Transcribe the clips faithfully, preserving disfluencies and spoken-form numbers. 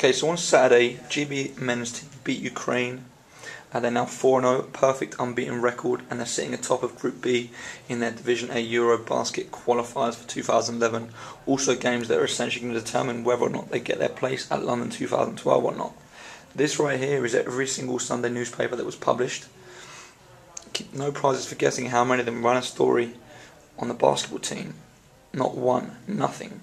Okay, so on Saturday, G B men's team beat Ukraine. And they're now four and oh, perfect unbeaten record, and they're sitting atop of Group B in their Division A Euro Basket qualifiers for two thousand eleven. Also games that are essentially going to determine whether or not they get their place at London two thousand twelve or not. This right here is every single Sunday newspaper that was published. Keep no prizes for guessing how many of them run a story on the basketball team. Not one, nothing.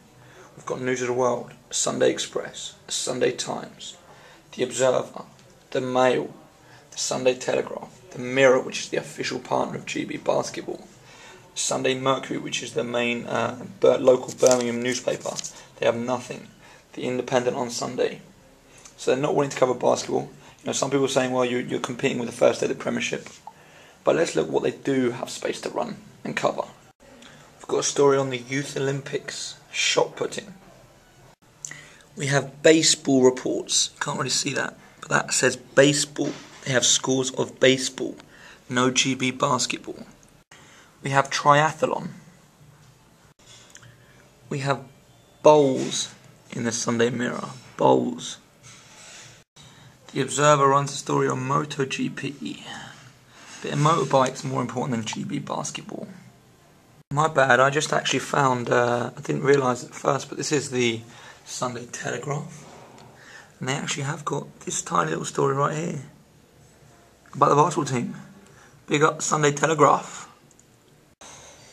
We've got News of the World, Sunday Express, Sunday Times, The Observer, The Mail, Sunday Telegraph, The Mirror, which is the official partner of G B Basketball, Sunday Mercury, which is the main uh, local Birmingham newspaper. They have nothing. The Independent on Sunday. So they're not willing to cover basketball. You know, some people are saying, well, you're, you're competing with the first day of the Premiership. But let's look what they do have space to run and cover. We've got a story on the Youth Olympics, shot putting. We have baseball reports. Can't really see that, but that says baseball. They have scores of baseball, no G B basketball. We have triathlon. We have bowls in the Sunday Mirror, bowls. The Observer runs a story on MotoGP. But in motorbikes, more important than G B basketball. My bad, I just actually found, uh, I didn't realise at first, but this is the Sunday Telegraph. And they actually have got this tiny little story right here about the basketball team. Big up Sunday Telegraph.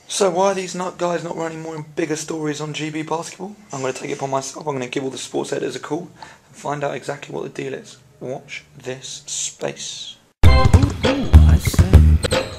So why are these not guys not running more and bigger stories on G B basketball? I'm going to take it upon myself. I'm going to give all the sports editors a call and find out exactly what the deal is. Watch this space. Ooh, ooh, I see.